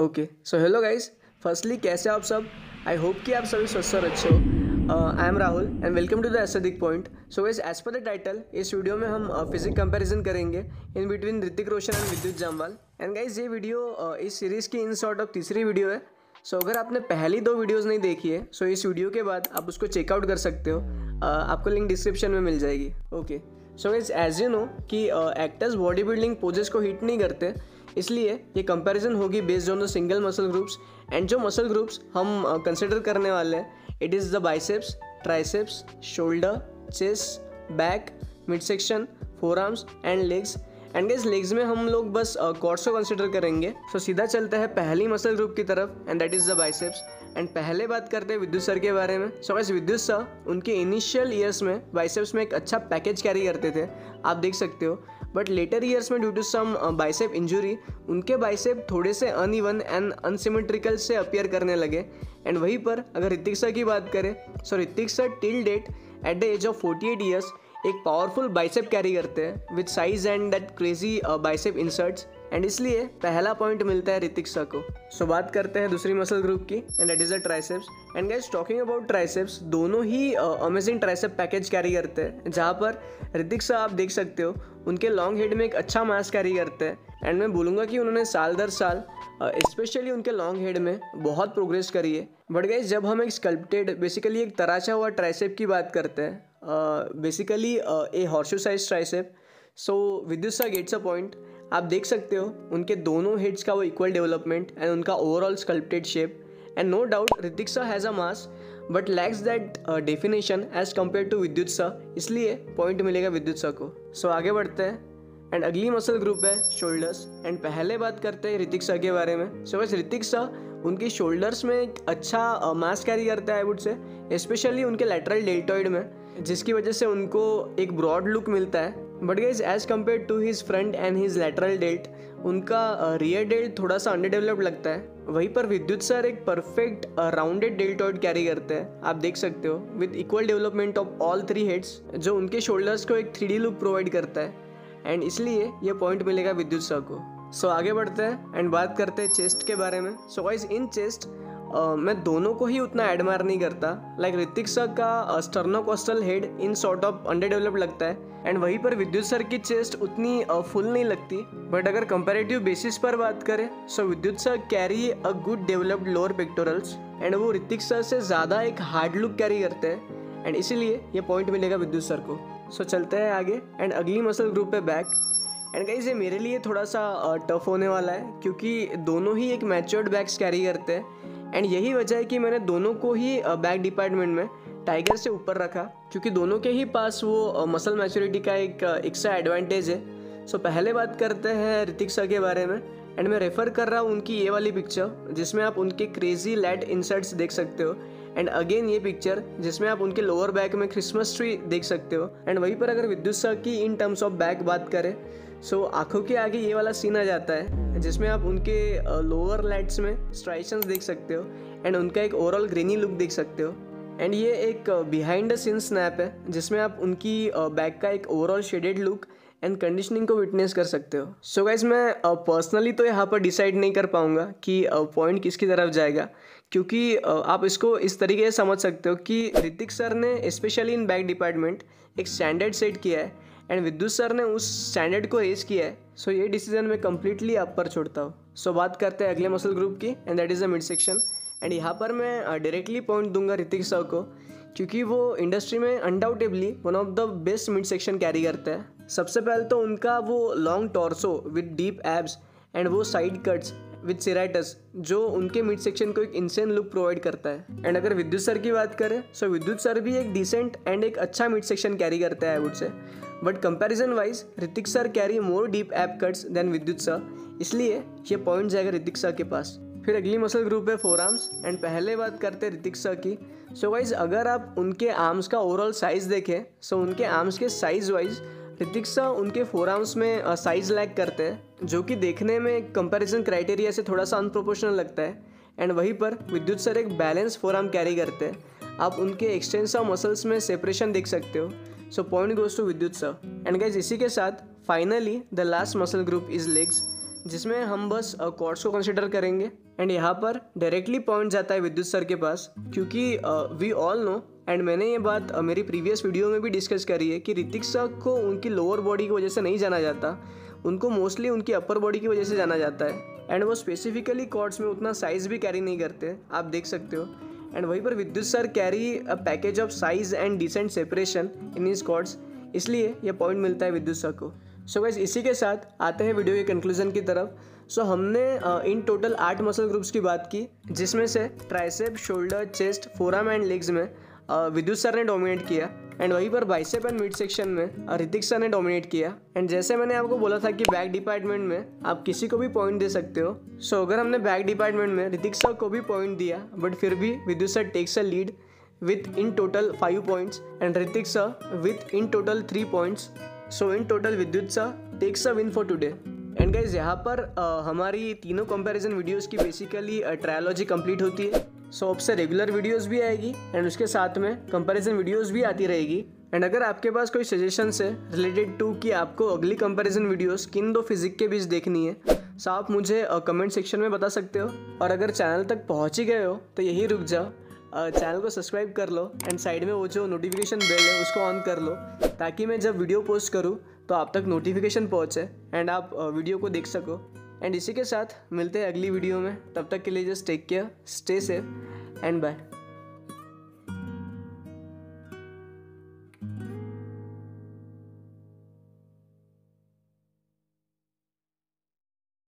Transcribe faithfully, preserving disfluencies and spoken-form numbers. Okay so hello guys, firstly कैसे आप सब? आई होप कि आप सभी स्वस्थ और अच्छे हो। I am Rahul and welcome to the aesthetic point. So guys, as per the title इस वीडियो में हम फिजिक कंपैरिजन करेंगे in between Hrithik Roshan and Vidyut Jammwal. And guys, ये वीडियो इस सीरीज़ की इन शॉर्ट ऑफ तीसरी वीडियो है। सो so, अगर आपने पहली दो वीडियोस नहीं देखी है सो so इस वीडियो के बाद आप उसको चेकआउट कर सकते हो। uh, आपको लिंक डिस्क्रिप्शन में मिल जाएगी। Okay so guys, as you know कि एक्टर्स बॉडी बिल्डिंग पोजेस को हिट नहीं करते, इसलिए ये कंपैरिजन होगी based on the single muscle groups. And जो मसल ग्रुप्स हम कंसिडर uh, करने वाले हैं it is the biceps, triceps, shoulder, chest, back, mid section, forearms and legs. And guys, legs में हम लोग बस क्वाड्स को कंसिडर करेंगे। सो so, सीधा चलते हैं पहली मसल ग्रुप की तरफ and that is the biceps. And पहले बात करते हैं विद्युत सर के बारे में। सो गाइस, विद्युत सर उनके इनिशियल ईयर्स में बाइसेप्स में एक अच्छा पैकेज कैरी करते थे, आप देख सकते हो। बट लेटर ईयर्स में due to some bicep injury उनके बाइसेप थोड़े से अनइवन एंड अनसिमेट्रिकल से अपीयर करने लगे। एंड वहीं पर अगर ऋतिक सर की बात करें so Hrithik sir till date at the age of forty eight years एक पावरफुल बाइसेप कैरी करते हैं with size and that crazy bicep inserts. And इसलिए पहला पॉइंट मिलता है ऋतिक सर को। सो so, बात करते हैं दूसरी मसल ग्रुप की and that is the triceps. And guys, talking about triceps, दोनों ही amazing uh, tricep package carry करते हैं, जहाँ पर ऋतिक सर आप देख सकते हो उनके लॉन्ग हेड में एक अच्छा मास कैरी करते हैं। एंड मैं बोलूँगा कि उन्होंने साल दर साल स्पेशली uh, उनके लॉन्ग हेड में बहुत प्रोग्रेस करी है। बट गाइस, जब हम एक स्कल्प्टेड बेसिकली एक तराशा हुआ ट्राइसेप की बात करते हैं, basically a horseshoe size tricep, so Vidyut sir gets a point. आप देख सकते हो उनके दोनों हेड्स का वो इक्वल डेवलपमेंट एंड उनका overall sculpted shape. And no doubt Hrithik sir has a mass but lacks that definition as compare to Vidyut sir, इसलिए पॉइंट मिलेगा विद्युत सर को। सो so, आगे बढ़ते हैं एंड अगली मसल ग्रुप है शोल्डर्स। एंड पहले बात करते हैं ऋतिक सर के बारे में। सो बस ऋतिक सर उनके शोल्डर्स में एक अच्छा मास कैरी करता है, आई वुड से स्पेशली उनके लेटरल डेल्टॉइड में, जिसकी वजह से उनको एक ब्रॉड लुक मिलता है। But guys, as compare to his front and his lateral delt उनका रियर डेल्ट थोड़ा सा अंडर डेवलप्ड लगता है। वहीं पर विद्युत सर एक परफेक्ट राउंडेड डेल्टॉइड कैरी करते हैं, आप देख सकते हो, with equal development of all three heads, जो उनके शोल्डर्स को एक थ्री डी लुक प्रोवाइड करता है। एंड इसलिए ये पॉइंट मिलेगा विद्युत सर को। सो so, आगे बढ़ते हैं एंड बात करते हैं चेस्ट के बारे में। So guys, in chest Uh, मैं दोनों को ही उतना एडमायर नहीं करता। लाइक like, ऋतिक सर का sternocostal head in sort of under develop लगता है एंड वहीं पर विद्युत सर की चेस्ट उतनी फुल uh, नहीं लगती। बट अगर कंपैरेटिव बेसिस पर बात करें so so Vidyut sir carry a good developed lower pectorals and वो ऋतिक सर से ज़्यादा एक हार्ड लुक कैरी करते हैं एंड इसीलिए ये पॉइंट मिलेगा विद्युत सर को। सो so, चलते हैं आगे एंड अगली मसल ग्रुप है बैक। एंड गाइस, ये मेरे लिए थोड़ा सा टफ uh, होने वाला है क्योंकि दोनों ही एक मैच्योर्ड बैक्स कैरी करते हैं। एंड यही वजह है कि मैंने दोनों को ही बैक डिपार्टमेंट में टाइगर से ऊपर रखा, क्योंकि दोनों के ही पास वो मसल मैच्योरिटी का एक एक्स्ट्रा एडवांटेज है। सो पहले बात करते हैं ऋतिक सर के बारे में एंड मैं रेफ़र कर रहा हूँ उनकी ये वाली पिक्चर जिसमें आप उनके क्रेजी लैट इंसर्ट्स देख सकते हो। एंड अगेन ये पिक्चर जिसमें आप उनके लोअर बैक में क्रिसमस ट्री देख सकते हो। एंड वहीं पर अगर विद्युत सर की इन टर्म्स ऑफ बैक बात करें सो so, आँखों के आगे ये वाला सीन आ जाता है जिसमें आप उनके लोअर लैट्स में स्ट्राइशंस देख सकते हो एंड उनका एक ओवरऑल ग्रेनी लुक देख सकते हो। एंड ये एक बिहाइंड द सीन स्नैप है जिसमें आप उनकी बैक का एक overall shaded look and conditioning को विटनेस कर सकते हो। सो so गाइज, मैं पर्सनली uh, तो यहाँ पर डिसाइड नहीं कर पाऊँगा कि पॉइंट uh, किसकी तरफ जाएगा, क्योंकि uh, आप इसको इस तरीके से समझ सकते हो कि ऋतिक सर ने स्पेशली इन बैक डिपार्टमेंट एक स्टैंडर्ड सेट किया है एंड विद्युत सर ने उस स्टैंडर्ड को रेज किया है। सो so ये डिसीजन मैं कम्प्लीटली आप पर छोड़ता हूँ। सो so बात करते हैं अगले मसल ग्रुप की and that is the mid section. And यहाँ पर मैं डायरेक्टली uh, पॉइंट दूंगा ऋतिक सर को, क्योंकि वो इंडस्ट्री में undoubtedly one of the best mid section carry करता है। सबसे पहले तो उनका वो long torso with deep abs and वो साइड कट्स विद सिराइटस जो उनके मिड सेक्शन को एक इंसेन लुक प्रोवाइड करता है। एंड अगर विद्युत सर की बात करें सो विद्युत सर भी एक डिसेंट एंड एक अच्छा मिड सेक्शन कैरी करता है, I would say. But comparison wise Hrithik sir carry more deep ab cuts than Vidyut sir, इसलिए ये पॉइंट जाएगा ऋतिक सर के पास। फिर अगली मसल ग्रुप है फोरआर्म्स एंड पहले बात करते हैं ऋतिक सर की। सो so वाइज, अगर आप उनके आर्म्स का ओवरऑल साइज़ देखें सो so उनके आर्म्स के साइज़ वाइज ऋतिक सर उनके फोरआर्म्स में साइज़ लैग करते हैं, जो कि देखने में कंपैरिजन क्राइटेरिया से थोड़ा सा अनप्रोपोर्शनल लगता है। एंड वहीं पर विद्युत सर एक बैलेंस फोरआर्म कैरी करते हैं, आप उनके एक्सटेंस ऑफ मसल्स में सेपरेशन देख सकते हो। So point goes to Vidyut sir. And guys, इसी के साथ finally the last muscle group is legs. जिसमें हम बस कॉर्ड्स को कंसिडर करेंगे। एंड यहाँ पर डायरेक्टली पॉइंट जाता है विद्युत सर के पास, क्योंकि वी ऑल नो एंड मैंने ये बात मेरी प्रीवियस वीडियो में भी डिस्कस करी है कि ऋतिक सर को उनकी लोअर बॉडी की वजह से नहीं जाना जाता, उनको मोस्टली उनकी अपर बॉडी की वजह से जाना जाता है। एंड वो स्पेसिफिकली कॉर्ड्स में उतना साइज़ भी कैरी नहीं करते, आप देख सकते हो। एंड वहीं पर Vidyut sir carry a package of size and decent separation in his quads, इसलिए यह पॉइंट मिलता है विद्युत सर को। सो गाइस, इसी के साथ आते हैं वीडियो के कंक्लूजन की तरफ। सो so, हमने इन टोटल आठ मसल ग्रुप्स की बात की, जिसमें से tricep, shoulder, chest, forearm and legs में विद्युत सर ने डोमिनेट किया। एंड वहीं पर बाइसेप एंड मिड सेक्शन में ऋतिक सर ने डोमिनेट किया। एंड जैसे मैंने आपको बोला था कि बैक डिपार्टमेंट में आप किसी को भी पॉइंट दे सकते हो, सो so, अगर हमने बैक डिपार्टमेंट में ऋतिक सर को भी पॉइंट दिया, बट फिर भी Vidyut sir takes a lead with in total five points and Hrithik sir with in total three points. So in total Vidyut sir takes a win for today. And guys, यहाँ पर uh, हमारी तीनों comparison videos की basically trilogy complete होती है। So so, आपसे regular videos भी आएगी एंड उसके साथ में कंपैरिजन वीडियोस भी आती रहेगी। एंड अगर आपके पास कोई सजेशंस है रिलेटेड टू कि आपको अगली कंपैरिजन वीडियोस किन दो फिजिक के बीच देखनी है, सो आप मुझे कमेंट uh, सेक्शन में बता सकते हो। और अगर चैनल तक पहुँच ही गए हो तो यही रुक जाओ, चैनल uh, को सब्सक्राइब कर लो एंड साइड में वो जो नोटिफिकेशन बेल है उसको ऑन कर लो, ताकि मैं जब वीडियो पोस्ट करूँ तो आप तक नोटिफिकेशन पहुँचे एंड आप वीडियो को देख सको। एंड इसी के साथ मिलते हैं अगली वीडियो में, तब तक के लिए just take care, stay safe and bye.